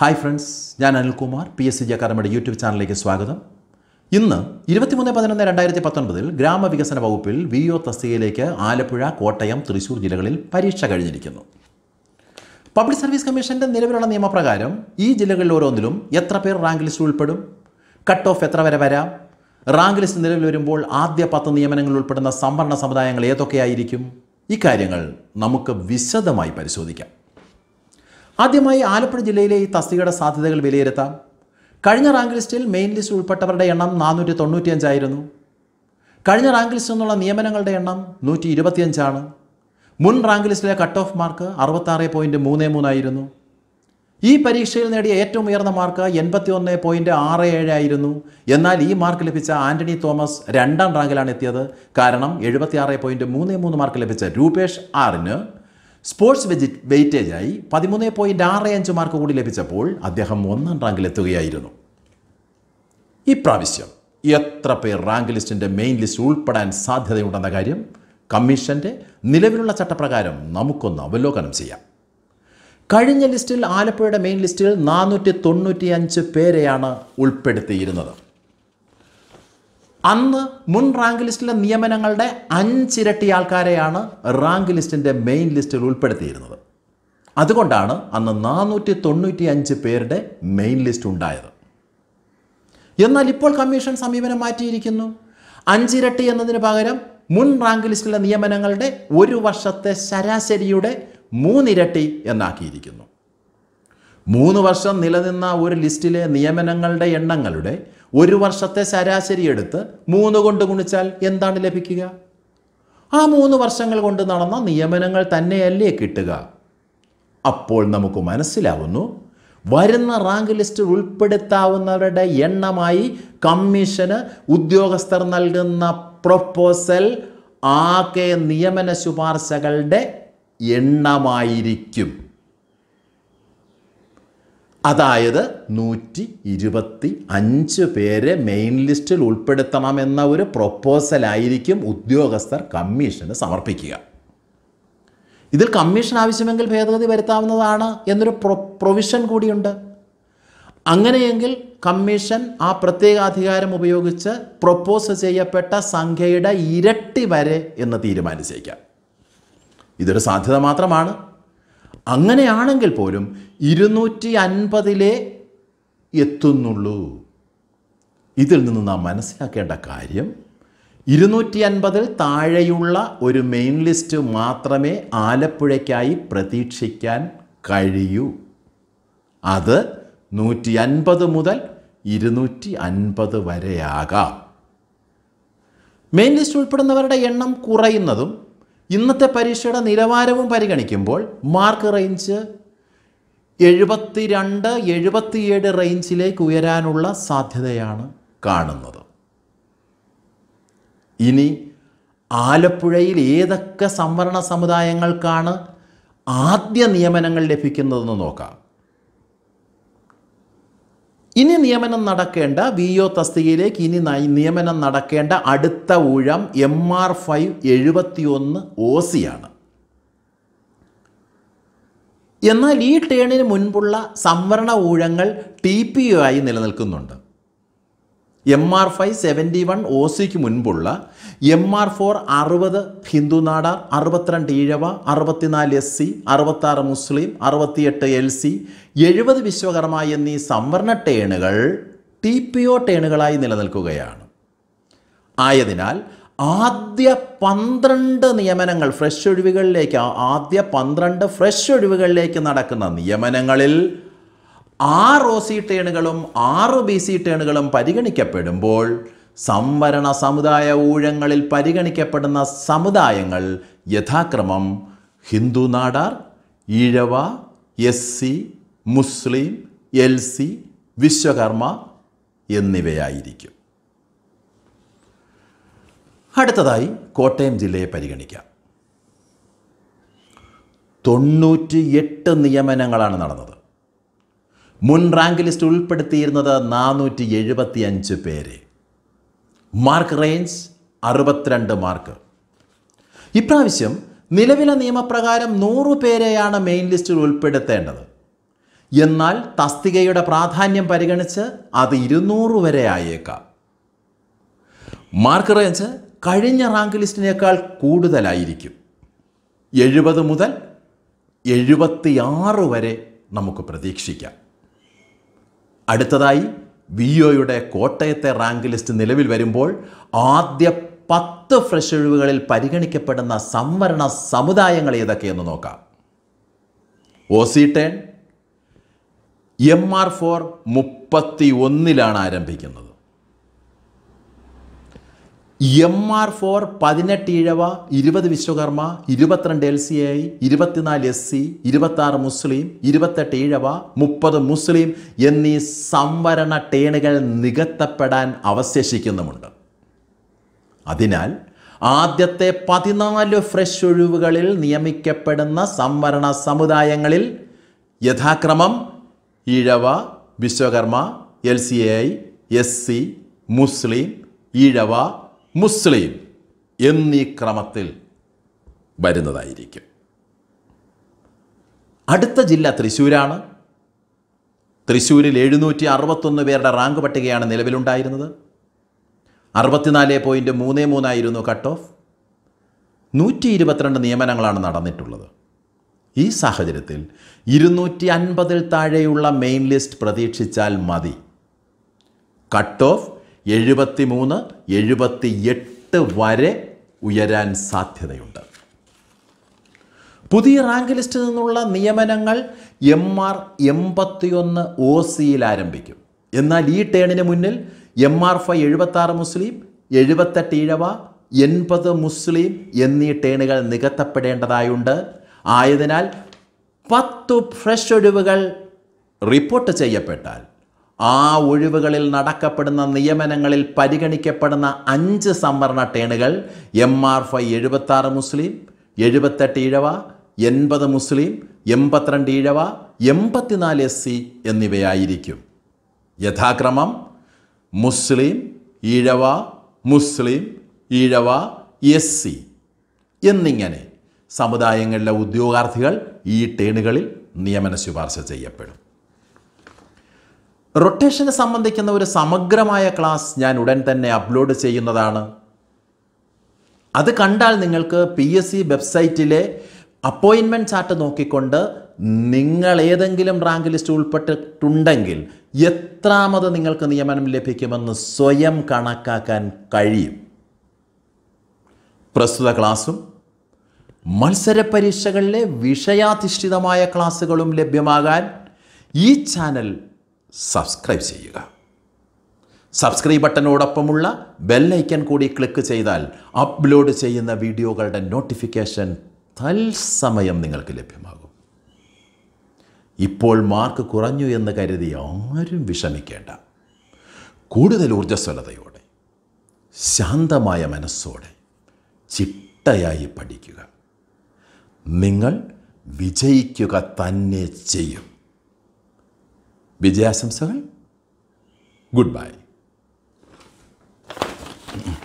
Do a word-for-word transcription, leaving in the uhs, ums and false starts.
Hi friends, Jan Anil Kumar, P S C Akaramada YouTube channel. In the twenty-three eleven twenty nineteen Grama Vikasana Vagupil, V E O Tasiyilekku, Aalapuzha, Kotayam, Thrissur jillekalil pareeksha kazhinjirikkunnu. Public Service Commission നിലവിലുള്ള നിയമപ്രകാരം ഈ ജില്ലകളിൽ ഓരോന്നിലും എത്ര പേർ rank ലിസ്റ്റിൽ ഉൾപ്പെടും, cut off എത്ര വരെ വരാം, റാങ്ക് ലിസ്റ്റ് നിലവിൽ വരുമ്പോൾ ആദ്യ പത്ത് നിയമനങ്ങളിൽ ഉൾപ്പെടുന്ന സംവരണ സമുദായങ്ങൾ ഏതൊക്കെയായിരിക്കും, ഈ കാര്യങ്ങൾ നമുക്ക് വിശദമായി പരിശോധിക്കാം. ആദ്യമായി ആലപ്പുഴ ജില്ലയിലെ ഈ തസ്തികയുടെ സാധ്യതകൾ വിലയിരുത്താം. കഴിഞ്ഞ റാങ്ക് ലിസ്റ്റിൽ മെയിൻ ലിസ്റ്റ് ഉൾപ്പെട്ടവരുടെ എണ്ണം നാനൂറ്റി തൊണ്ണൂറ്റി അഞ്ച് ആയിരുന്നു. കഴിഞ്ഞ റാങ്ക് ലിസ്റ്റിൽ നിന്നുള്ള നിയമനങ്ങളുടെ എണ്ണം നൂറ്റി ഇരുപത്തിയഞ്ച് ആണ്. മുൻ റാങ്ക് ലിസ്റ്റിലെ കട്ട് ഓഫ് മാർക്ക് അറുപത്തിയാറ് പോയിന്റ് മൂന്ന് മൂന്ന് ആയിരുന്നു. ഈ പരീക്ഷയിൽ നേടിയ ഏറ്റവും ഉയർന്ന മാർക്ക് എൺപത്തിയൊന്ന് പോയിന്റ് ആറ് ഏഴ് ആയിരുന്നു. എന്നാൽ ഈ മാർക്ക് ലഭിച്ച ആന്റണി തോമസ് രണ്ടാം റാങ്കിലാണ് എത്തിയത്. കാരണം എഴുപത്തിയാറ് പോയിന്റ് മൂന്ന് മൂന്ന് മാർക്ക് ലഭിച്ച രൂപേഷ് ആറിന് സ്പോർട്സ് വെജിറ്റ് വെയിറ്റേജായി പതിമൂന്ന് പോയിന്റ് ആറ് അഞ്ച് മാർക്ക് കൂടി ലഭിച്ചപ്പോൾ അദ്ദേഹം ഒന്നാം റാങ്കിലെത്തുകയായിരുന്നു. ഇപ്രാവശ്യം എത്ര പേർ റാങ്ക് ലിസ്റ്റിൻ്റെ മെയിൻ ലിസ്റ്റ് ഉൾപ്പെടാൻ സാധ്യതയുണ്ടെന്ന കാര്യം കമ്മീഷന്റെ നിലവിലുള്ള ചട്ടപ്രകാരം നമുക്കൊന്ന് അവലോകനം ചെയ്യാം. കഴിഞ്ഞ ലിസ്റ്റിൽ ആലപ്പുഴയുടെ മെയിൻ ലിസ്റ്റിൽ നാനൂറ്റി തൊണ്ണൂറ്റി അഞ്ച് പേരെയാണ് ഉൾപ്പെടുത്തിയിരുന്നത്. അന്ന് മുൻ റാങ്ക് ലിസ്റ്റിലെ നിയമനങ്ങളുടെ അഞ്ചിരട്ടി ആൾക്കാരെയാണ് റാങ്ക് ലിസ്റ്റിൻ്റെ മെയിൻ ലിസ്റ്റിൽ ഉൾപ്പെടുത്തിയിരുന്നത്. അതുകൊണ്ടാണ് അന്ന് നാനൂറ്റി തൊണ്ണൂറ്റി അഞ്ച് പേരുടെ മെയിൻ ലിസ്റ്റ് ഉണ്ടായത്. എന്നാൽ ഇപ്പോൾ കമ്മീഷൻ സമീപനം മാറ്റിയിരിക്കുന്നു. അഞ്ചിരട്ടി എന്നതിന് പകരം മുൻ റാങ്ക് ലിസ്റ്റിലെ നിയമനങ്ങളുടെ ഒരു വർഷത്തെ ശരാശരിയുടെ മൂന്നിരട്ടി എന്നാക്കിയിരിക്കുന്നു. മൂന്ന് വർഷം നിലനിന്ന ഒരു ലിസ്റ്റിലെ നിയമനങ്ങളുടെ എണ്ണങ്ങളുടെ ഒരു വർഷത്തെ ശരാശരി എടുത്ത് മൂന്ന് കൊണ്ട് ഗുണിച്ചാൽ എന്താണ് ലഭിക്കുക? ആ മൂന്ന് വർഷങ്ങൾ കൊണ്ട് നടന്ന നിയമനങ്ങൾ തന്നെയല്ലേ കിട്ടുക? അപ്പോൾ നമുക്ക് മനസ്സിലാവുന്നു വരുന്ന റാങ്ക് ലിസ്റ്റിൽ ഉൾപ്പെടുത്താവുന്നവരുടെ എണ്ണമായി കമ്മീഷന് ഉദ്യോഗസ്ഥർ നൽകുന്ന പ്രൊപ്പോസൽ ആകെ നിയമന ശുപാർശകളുടെ എണ്ണമായിരിക്കും. അതായത് നൂറ്റി ഇരുപത്തി അഞ്ച് പേരെ മെയിൻ ലിസ്റ്റിൽ ഉൾപ്പെടുത്തണമെന്ന ഒരു പ്രൊപ്പോസലായിരിക്കും ഉദ്യോഗസ്ഥർ കമ്മീഷന് സമർപ്പിക്കുക. ഇതിൽ കമ്മീഷൻ ആവശ്യമെങ്കിൽ ഭേദഗതി വരുത്താവുന്നതാണ് എന്നൊരു പ്രൊ പ്രൊവിഷൻ കൂടിയുണ്ട്. അങ്ങനെയെങ്കിൽ കമ്മീഷൻ ആ പ്രത്യേകാധികാരം ഉപയോഗിച്ച് പ്രൊപ്പോസ് ചെയ്യപ്പെട്ട സംഖ്യയുടെ ഇരട്ടി വരെ എന്ന് തീരുമാനിച്ചേക്കാം. ഇതൊരു സാധ്യത മാത്രമാണ്. അങ്ങനെയാണെങ്കിൽ പോലും ഇരുന്നൂറ്റി അൻപതിലേ എത്തുന്നുള്ളൂ. ഇതിൽ നിന്ന് നാം മനസ്സിലാക്കേണ്ട കാര്യം ഇരുന്നൂറ്റി അൻപതിൽ താഴെയുള്ള ഒരു മെയിൻ ലിസ്റ്റ് മാത്രമേ ആലപ്പുഴയ്ക്കായി പ്രതീക്ഷിക്കാൻ കഴിയൂ. അത് നൂറ്റി അൻപത് മുതൽ ഇരുന്നൂറ്റി അൻപത് വരെയാകാം. മെയിൻ ലിസ്റ്റ് ഉൾപ്പെടുന്നവരുടെ എണ്ണം കുറയുന്നതും ഇന്നത്തെ പരീക്ഷയുടെ നിലവാരവും പരിഗണിക്കുമ്പോൾ മാർക്ക് റേഞ്ച് എഴുപത്തിരണ്ട് എഴുപത്തിയേഴ് റേഞ്ചിലേക്ക് ഉയരാനുള്ള സാധ്യതയാണ് കാണുന്നത്. ഇനി ആലപ്പുഴയിൽ ഏതൊക്കെ സംവരണ സമുദായങ്ങൾക്കാണ് ആദ്യ നിയമനങ്ങൾ ലഭിക്കുന്നതെന്ന് നോക്കാം. ഇനി നിയമനം നടക്കേണ്ട വിഒ തസ്തികയിലേക്ക് ഇനി നിയമനം നടക്കേണ്ട അടുത്ത ഊഴം എം ആർ ഫൈവ് എഴുപത്തിയൊന്ന് ഒ സി ആണ്. എന്നാൽ ഈ ടേണിന് മുൻപുള്ള സംവരണ ഊഴങ്ങൾ ടി പി ഒ ആയി നിലനിൽക്കുന്നുണ്ട്. M R five seventy one O സിക്ക് മുൻപുള്ള എം ആർ ഫോർ അറുപത് ഹിന്ദു നാടാർ, അറുപത്തിരണ്ട് ഈഴവ, അറുപത്തിനാല് എസ് സി, അറുപത്താറ് മുസ്ലിം, അറുപത്തിയെട്ട് എൽ സി, എഴുപത് വിശ്വകർമ്മ എന്നീ സംവരണ ടേണുകൾ ടി പി ഒ ടേണുകളായി നിലനിൽക്കുകയാണ്. ആയതിനാൽ ആദ്യ പന്ത്രണ്ട് നിയമനങ്ങൾ ഫ്രഷ് ഒഴിവുകളിലേക്ക് ആദ്യ പന്ത്രണ്ട് ഫ്രഷ് ഒഴിവുകളിലേക്ക് നടക്കുന്ന നിയമനങ്ങളിൽ ആറ് ഒ സി ടേണുകളും ആറ് ബി സി ടേണുകളും പരിഗണിക്കപ്പെടുമ്പോൾ സംവരണ സമുദായ ഊഴങ്ങളിൽ പരിഗണിക്കപ്പെടുന്ന സമുദായങ്ങൾ യഥാക്രമം ഹിന്ദു നാടാർ, ഈഴവ, എസ് സി, മുസ്ലിം, എൽ സി, വിശ്വകർമ്മ എന്നിവയായിരിക്കും. അടുത്തതായി കോട്ടയം ജില്ലയെ പരിഗണിക്കാം. തൊണ്ണൂറ്റി എട്ട് നിയമനങ്ങളാണ് നടന്നത്. മുൻ റാങ്ക് ലിസ്റ്റ് ഉൾപ്പെടുത്തിയിരുന്നത് നാനൂറ്റി എഴുപത്തി അഞ്ച് പേരെ. മാർക്ക് റേഞ്ച് അറുപത്തിരണ്ട് മാർക്ക്. ഇപ്രാവശ്യം നിലവിലെ നിയമപ്രകാരം നൂറ് പേരെയാണ് മെയിൻ ലിസ്റ്റിൽ ഉൾപ്പെടുത്തേണ്ടത്. എന്നാൽ തസ്തികയുടെ പ്രാധാന്യം പരിഗണിച്ച് അത് ഇരുന്നൂറ് വരെ ആയേക്കാം. മാർക്ക് റേഞ്ച് കഴിഞ്ഞ റാങ്ക് ലിസ്റ്റിനേക്കാൾ കൂടുതലായിരിക്കും. എഴുപത് മുതൽ എഴുപത്തിയാറ് വരെ നമുക്ക് പ്രതീക്ഷിക്കാം. അടുത്തതായി വിഒയുടെ കോട്ടയത്തെ റാങ്ക് ലിസ്റ്റ് നിലവിൽ വരുമ്പോൾ ആദ്യ പത്ത് ഫ്രഷ് ഒഴിവുകളിൽ പരിഗണിക്കപ്പെടുന്ന സംവരണ സമുദായങ്ങൾ ഏതൊക്കെയെന്ന് നോക്കാം. O C ten M R four മുപ്പത്തി ഒന്നിലാണ് ആരംഭിക്കുന്നത്. എം ആർ ഫോർ പതിനെട്ട് ഇഴവ, ഇരുപത് വിശ്വകർമ്മ, ഇരുപത്തിരണ്ട് എൽ സി ഐ, ഇരുപത്തിനാല് എസ് സി, ഇരുപത്തി ആറ് മുസ്ലിം, ഇരുപത്തെട്ട് ഇഴവ, മുപ്പത് മുസ്ലിം എന്നീ സംവരണ ടേണുകൾ നികത്തപ്പെടാൻ അവശേഷിക്കുന്നുമുണ്ട്. അതിനാൽ ആദ്യത്തെ പതിനാല് ഫ്രഷ് ഒഴിവുകളിൽ നിയമിക്കപ്പെടുന്ന സംവരണ സമുദായങ്ങളിൽ യഥാക്രമം Ezhava, Vishwakarma, L C I, S C, മുസ്ലിം, ഈഴവ, മുസ്ലിം എന്നീ ക്രമത്തിൽ വരുന്നതായിരിക്കും. അടുത്ത ജില്ല തൃശ്ശൂരാണ്. തൃശ്ശൂരിൽ എഴുന്നൂറ്റി അറുപത്തൊന്ന് പേരുടെ റാങ്ക് പട്ടികയാണ് നിലവിലുണ്ടായിരുന്നത്. അറുപത്തിനാല് പോയിൻറ്റ് മൂന്ന് മൂന്നായിരുന്നു കട്ട് ഓഫ്. നൂറ്റി ഇരുപത്തിരണ്ട് നിയമനങ്ങളാണ് നടന്നിട്ടുള്ളത്. ഈ സാഹചര്യത്തിൽ ഇരുന്നൂറ്റി അൻപതിൽ താഴെയുള്ള മെയിൻ ലിസ്റ്റ് പ്രതീക്ഷിച്ചാൽ മതി. കട്ട് ഓഫ് എഴുപത്തി മൂന്ന് എഴുപത്തി എട്ട് വരെ ഉയരാൻ സാധ്യതയുണ്ട്. പുതിയ റാങ്ക് ലിസ്റ്റിൽ നിന്നുള്ള നിയമനങ്ങൾ എം ആർ എൺപത്തിയൊന്ന് ഒ സിയിൽ ആരംഭിക്കും. എന്നാൽ ഈ ടേണിന് മുന്നിൽ എം ആർ ഫൈ എഴുപത്തി ആറ് മുസ്ലിം, എഴുപത്തെട്ട് ഇഴവ, എൺപത് മുസ്ലിം എന്നീ ടേണുകൾ നികത്തപ്പെടേണ്ടതായുണ്ട്. ആയതിനാൽ പത്തു ഫ്രഷ് ഒഴിവുകൾ റിപ്പോർട്ട് ചെയ്യപ്പെട്ടാൽ ആ ഒഴിവുകളിൽ നടക്കപ്പെടുന്ന നിയമനങ്ങളിൽ പരിഗണിക്കപ്പെടുന്ന അഞ്ച് സംവരണ ടേണുകൾ എം ആർ ഫൈ എഴുപത്തി ആറ് മുസ്ലിം, എഴുപത്തെട്ട് ഇഴവ, എൺപത് മുസ്ലിം, എൺപത്തിരണ്ട് ഇഴവ, എൺപത്തിനാല് എസ് സി എന്നിവയായിരിക്കും. യഥാക്രമം മുസ്ലിം, ഈഴവ, മുസ്ലിം, ഈഴവ, എസ് സി എന്നിങ്ങനെ സമുദായങ്ങളിലെ ഉദ്യോഗാർത്ഥികൾ ഈ ടേണുകളിൽ നിയമന ശുപാർശ ചെയ്യപ്പെടും. റൊട്ടേഷനെ സംബന്ധിക്കുന്ന ഒരു സമഗ്രമായ ക്ലാസ് ഞാൻ ഉടൻ തന്നെ അപ്ലോഡ് ചെയ്യുന്നതാണ്. അത് കണ്ടാൽ നിങ്ങൾക്ക് പി എസ് സി വെബ്സൈറ്റിലെ അപ്പോയിൻമെൻറ്റ് ചാർട്ട് നോക്കിക്കൊണ്ട് നിങ്ങൾ ഏതെങ്കിലും റാങ്ക് ലിസ്റ്റ് ഉൾപ്പെട്ടിട്ടുണ്ടെങ്കിൽ എത്രാമത് നിങ്ങൾക്ക് നിയമനം ലഭിക്കുമെന്ന് സ്വയം കണക്കാക്കാൻ കഴിയും. പ്രസ്തുത ക്ലാസും മത്സര പരീക്ഷകളിലെ വിഷയാധിഷ്ഠിതമായ ക്ലാസ്സുകളും ലഭ്യമാകാൻ ഈ ചാനൽ സബ്സ്ക്രൈബ് ചെയ്യുക. സബ്സ്ക്രൈബ് ബട്ടനോടൊപ്പമുള്ള ബെല്ലൈക്കൺ കൂടി ക്ലിക്ക് ചെയ്താൽ അപ്ലോഡ് ചെയ്യുന്ന വീഡിയോകളുടെ നോട്ടിഫിക്കേഷൻ തത്സമയം നിങ്ങൾക്ക് ലഭ്യമാകും. ഇപ്പോൾ മാർക്ക് കുറഞ്ഞു എന്ന് കരുതി ആരും വിഷമിക്കേണ്ട. കൂടുതൽ ഊർജ്ജസ്വലതയോടെ, ശാന്തമായ മനസ്സോടെ, ചിട്ടയായി പഠിക്കുക. നിങ്ങൾ വിജയിക്കുക തന്നെ ചെയ്യും. വിജയാശംസകൾ. Good by.